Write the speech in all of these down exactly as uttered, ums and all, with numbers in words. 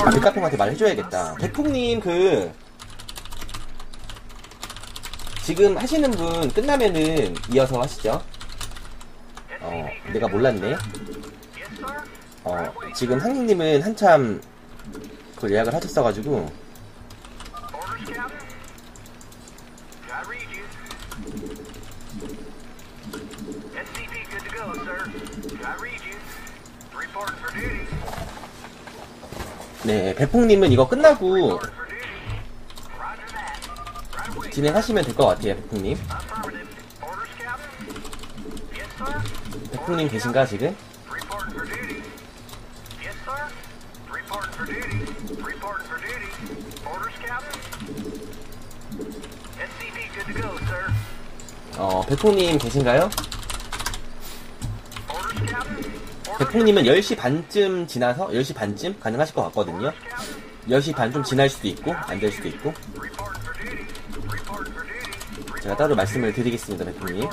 아, 백카통한테 말해줘야겠다. 백풍님 그 지금 하시는 분 끝나면은 이어서 하시죠. 어, 내가 몰랐네. 어, 지금 한국님은 한참 그걸 예약을 하셨어가지고. 네, 백풍님은 이거 끝나고 진행하시면 될 것 같아요, 백풍님. 백풍님 계신가, 지금? 어, 백풍님 계신가요? 백풍님은 열 시 반쯤 지나서 열 시 반쯤 가능하실 것 같거든요. 열 시 반 좀 지날 수도 있고 안 될 수도 있고 제가 따로 말씀을 드리겠습니다. 백풍님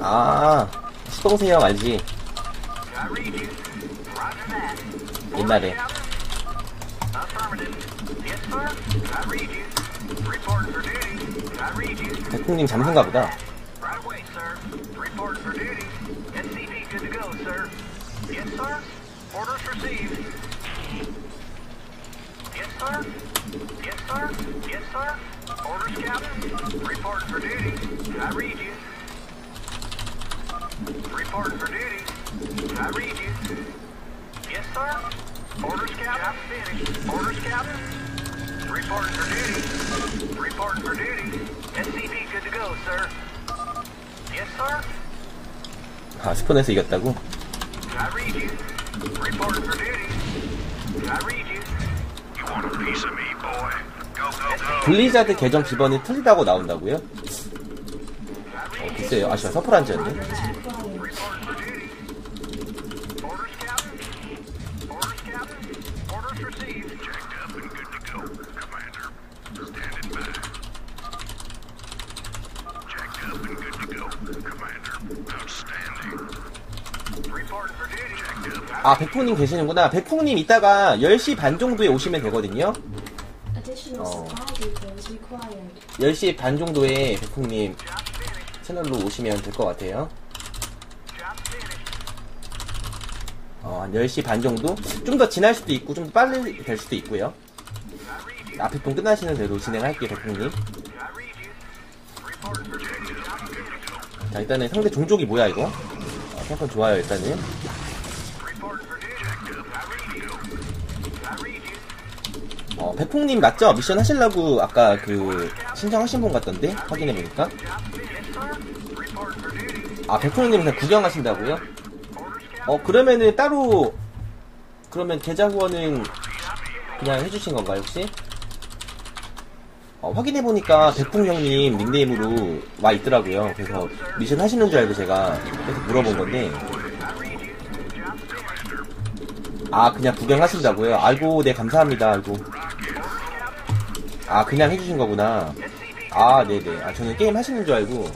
아 수동세형 알지? 옛날에 백풍님 잠수인가 보다. 아, 스폰에서 이겼다고? 블리자드 계정 기본이 틀리다고 나온다고요? 어, 글쎄요. 아, 씨발, 서플 안 지었네. 아, 백풍님 계시는구나. 백풍님 이따가 열 시 반 정도에 오시면 되거든요. 어, 열 시 반 정도에 백풍님 채널로 오시면 될 것 같아요. 어, 한 열 시 반 정도? 좀 더 지날 수도 있고 좀 더 빨리 될 수도 있고요. 앞에 분 끝나시는 대로 진행할게요, 백풍님. 자, 일단은 상대 종족이 뭐야 이거? 어, 템포 좋아요 일단은. 어, 백풍님 맞죠? 미션 하시려고 아까 그 신청하신 분 같던데? 확인해보니까. 아, 백풍님 그냥 구경하신다고요? 어, 그러면은 따로 그러면 계좌 후원은 그냥 해주신 건가요 혹시? 어, 확인해보니까 백풍 형님 닉네임으로 와 있더라고요. 그래서 미션 하시는 줄 알고 제가 계속 물어본 건데. 아, 그냥 구경하신다고요? 아이고, 네, 감사합니다. 아이고. 아, 그냥 해주신 거구나. 아, 네네. 아, 저는 게임 하시는 줄 알고.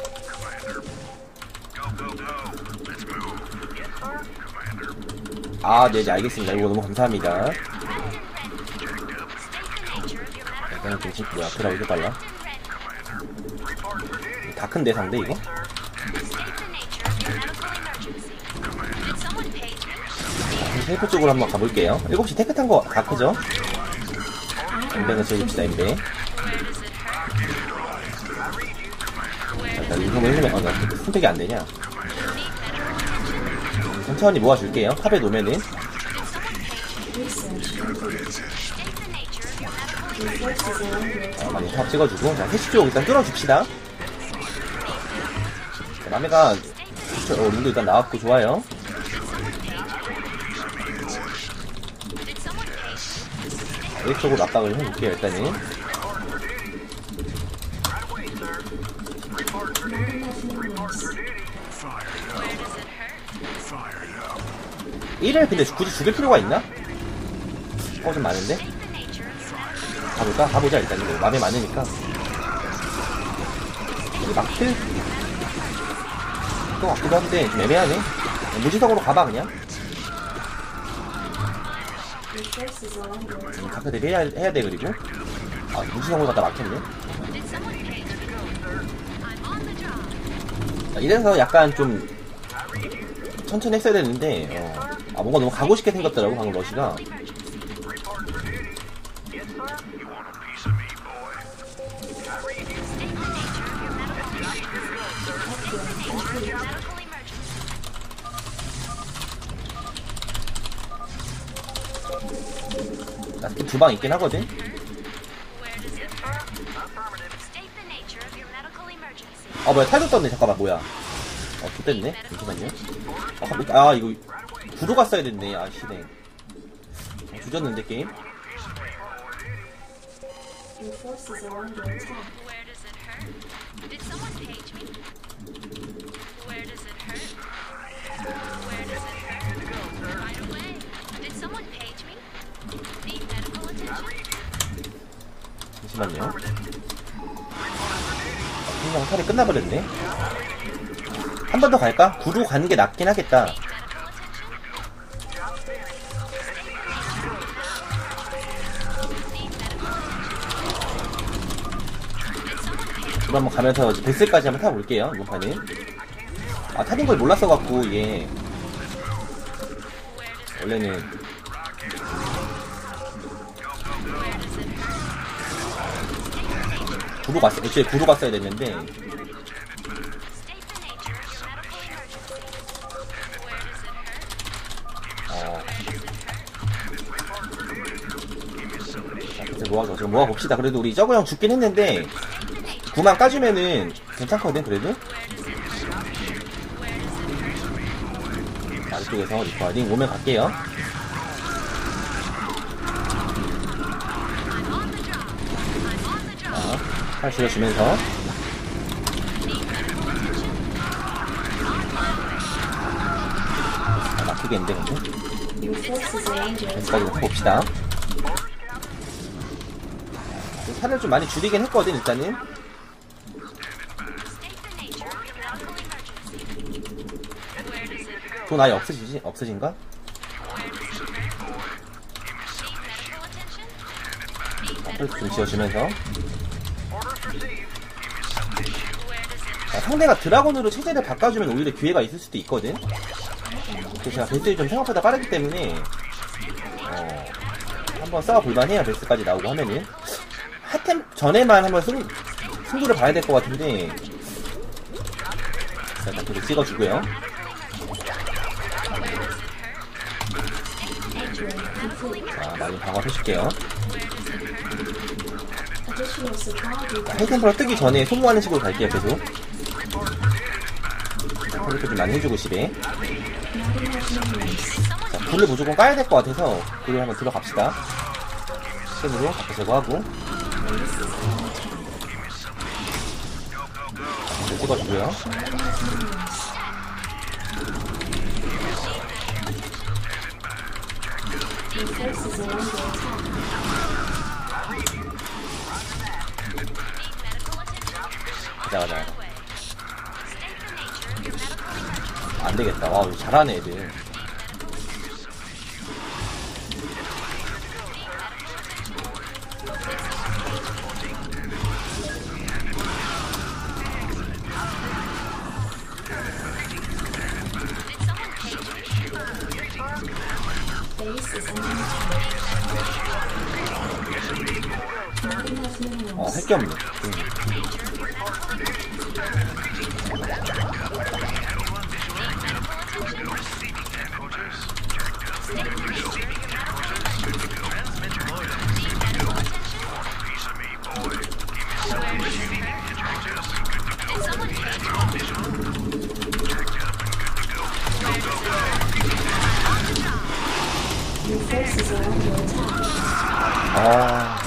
아, 네네, 알겠습니다. 이거 너무 감사합니다. 약간 정신, 뭐야, 그라고 이렇게 빨라? 다 큰데, 상대, 이거? 테이프 쪽으로 한번 가볼게요. 일곱 시 테크 탄 거 다 크죠? 인벤을 즐깁시다, 인벤. 자, 인벤을 해주면, 아, 나 선택이 안 되냐? 천천히 모아줄게요. 탑에 놓으면은. 아, 많이 탑 찍어주고. 자, 해시 쪽 일단 뚫어줍시다. 자, 라메가, 어, 룰도 일단 나왔고, 좋아요. 이쪽으로 압박을 해볼게요, 일단은. 일을 근데 굳이 죽일 필요가 있나? 어, 좀 많은데? 가볼까? 가보자, 일단 이거. 맘에 많으니까. 막힐? 또 같기도 한데, 애매하네. 무지성으로 가봐, 그냥. 각자 대비 해야, 해야 돼, 그리고. 아, 무지성으로 갖다 막혔네. 자, 이래서 약간 좀 천천히 했어야 되는데, 어. 아, 뭔가 너무 가고 싶게 생겼더라고, 방금 러시가. 나 스킵 두 방 있긴 하거든? 아 뭐야 탈도 떴네. 잠깐만 뭐야. 어 좆됐네. 잠시만요. 아, 아 이거 구로 갔어야 됐네. 아 시네. 주졌는데 게임? 잠시만요. 아, 그냥 탈이 끝나버렸네. 한 번 더 갈까? 구로 가는 게 낫긴 하겠다. 구로 한번 가면서 백스까지 한번 타볼게요. 이번 판에. 아, 탈인 걸 몰랐어갖고, 이게. 원래는. 구로 갔어. 애초에 구로 갔어야 됐는데. 어. 자, 이제 모아서 지금 모아 봅시다. 그래도 우리 저거 형 죽긴 했는데 구만 까주면은 괜찮거든. 그래도. 아래쪽에서 리퍼링 오면 갈게요. 팔 줄여주면서 아, 막히겠는데 근데 여기까지 놓고 봅시다. 살을 좀 많이 줄이긴 했거든. 일단은 돈 아예 없으시지? 없으신가? 살도 좀 지어주면서 아, 상대가 드라곤으로 체제를 바꿔주면 오히려 기회가 있을 수도 있거든. 그래서 제가 베스트를 좀 생각보다 빠르기 때문에 어, 한번 싸워볼만 해요. 베스트까지 나오고 하면은 핫템 전에만 한번 승, 승부를 봐야 될 것 같은데 일단 그렇게 찍어주고요. 자, 많이 방어해줄게요. 헬템프로 뜨기 전에 소모하는 식으로 갈게요. 계속 헬템프로 좀 많이 해주고 집에 자, 불을 무조건 까야 될 것 같아서 불을 한번 들어갑시다. 스텝으로 갖다 제거하고 자, 찍어주고요. 가자, 가자. 안 되겠다. 와, 우리 잘하네, 애들. 어, 할 게 없네. 응. 아.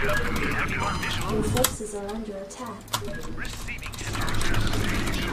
Your forces are under attack. Receiving forces are under attack.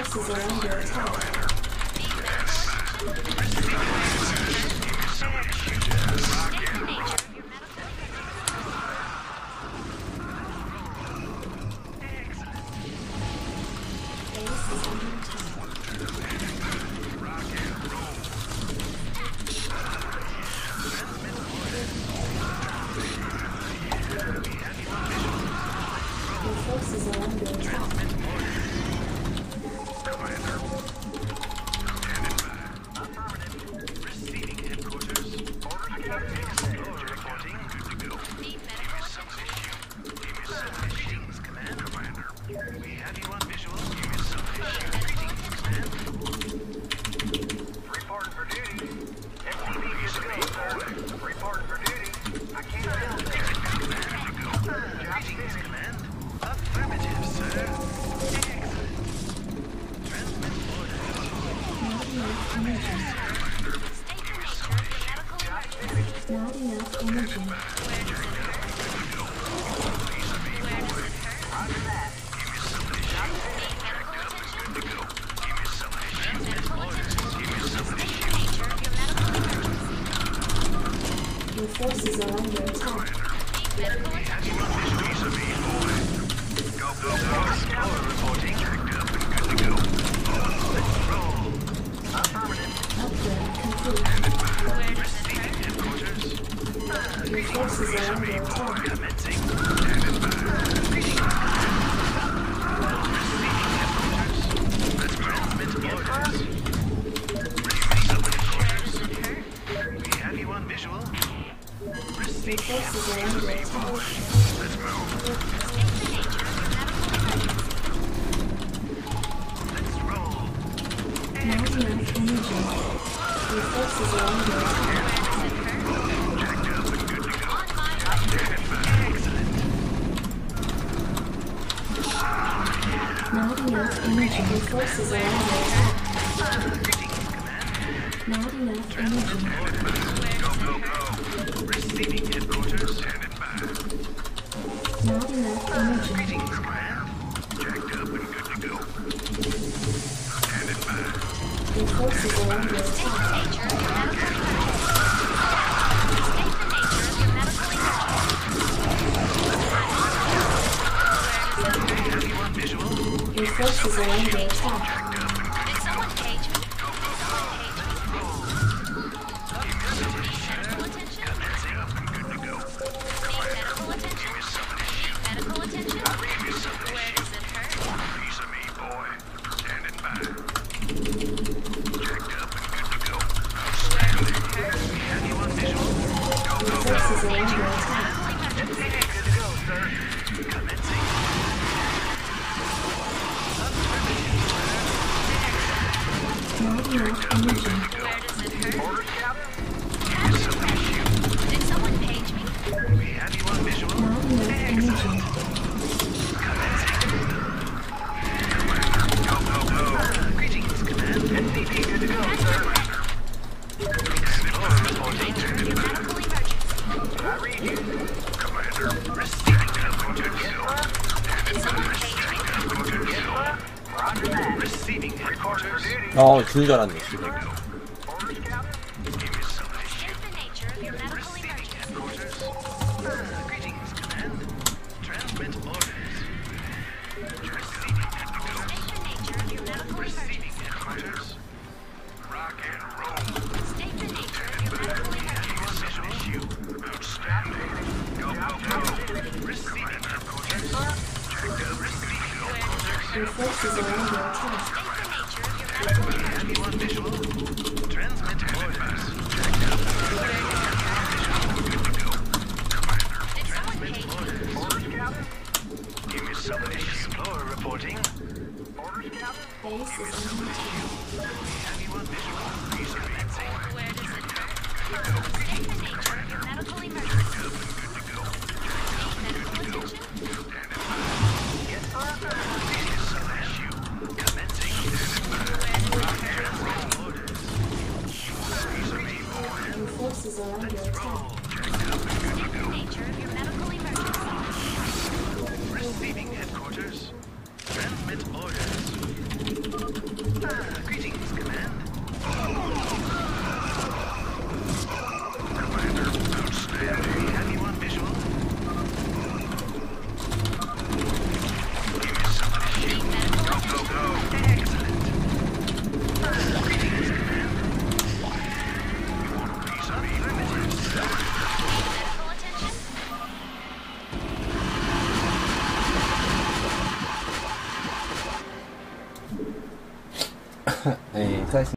Forces are under attack. Medical attack. Go, go, go. Reporting. Good to go. Let's roll. Affirmative. Upgrade complete. Receiving headquarters. Your forces are under attack. Commencing. Receiving headquarters. Transmit orders. We have you on visual. Your forces are under attack. Let's move. Let's roll. Not enough energy. Your forces are under attack. Jacked up and good to go. Excellent. Not enough energy. Your forces are under attack. Not enough energy. Go, go. Receiving headquarters. Standing by. Not enough energy. Greetings, Clan. Jacked up and good to go. Standing by. Your forces are under attack. State the nature of your medical emergency. State the nature of your medical emergency. Do you have anyone visual? Your forces are under attack. 어, 죽는 줄 알았네. Your forces are under attack. Anyone visual? Medical emergency. Get further.